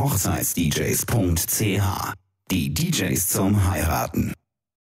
Hochzeitsdjs.ch. Die DJs zum Heiraten.